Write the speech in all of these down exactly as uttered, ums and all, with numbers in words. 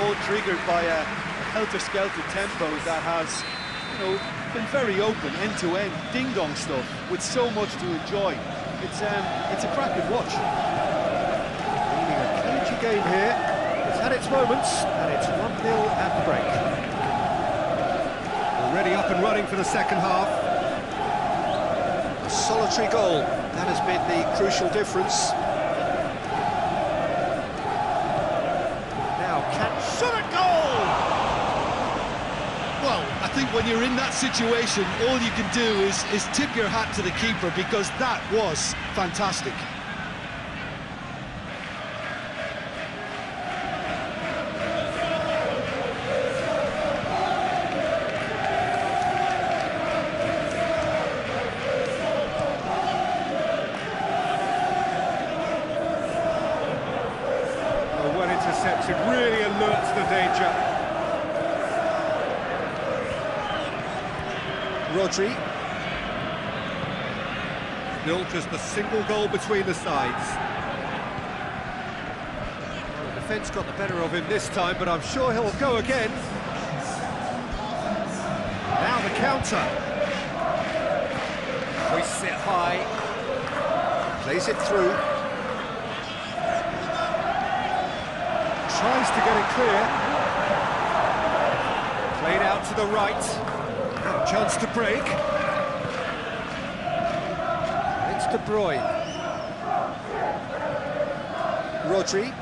all triggered by a helter-skelter tempo that has, you know, been very open, end-to-end, ding-dong stuff, with so much to enjoy. It's, um, it's a crack and watch. A cagey game here. It's had its moments, and it's one nil at the break. Already up and running for the second half. A solitary goal. That has been the crucial difference. Now, can shoot a goal! Well, I think when you're in that situation, all you can do is, is tip your hat to the keeper, because that was fantastic. Interception really alerts the danger. Rodri. Nil, just the single goal between the sides. The defence got the better of him this time, but I'm sure he'll go again. Now the counter. We sit high. Plays it through. Tries to get it clear. Played out to the right. Now chance to break. It's De Bruyne. Rodri.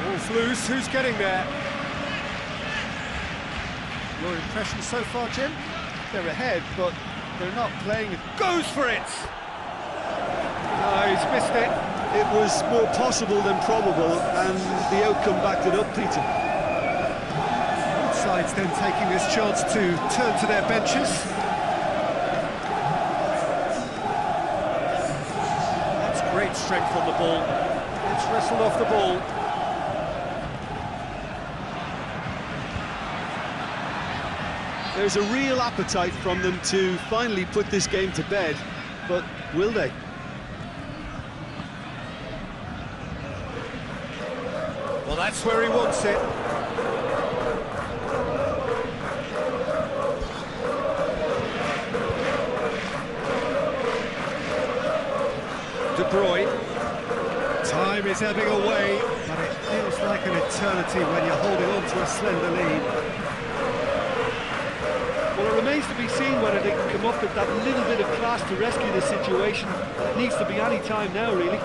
Ball's loose. Who's getting there? Your impression so far, Jim? They're ahead, but they're not playing it. Goes for it! He's missed it. It was more possible than probable, and the outcome backed it up, Peter. Both sides then taking this chance to turn to their benches. That's great strength on the ball. It's wrestled off the ball. There's a real appetite from them to finally put this game to bed, but will they? Well, that's where he wants it. De Bruyne. Time is ebbing away, but it feels like an eternity when you're holding on to a slender lead. Well, it remains to be seen whether they can come up with that little bit of class to rescue the situation. It needs to be any time now, really.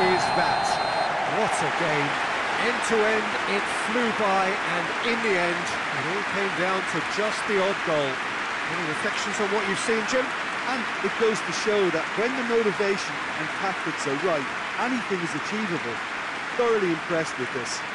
Is that. What a game. End to end, it flew by, and in the end, it all came down to just the odd goal. Any reflections on what you've seen, Jim? And it goes to show that when the motivation and tactics are right, anything is achievable. Thoroughly impressed with this.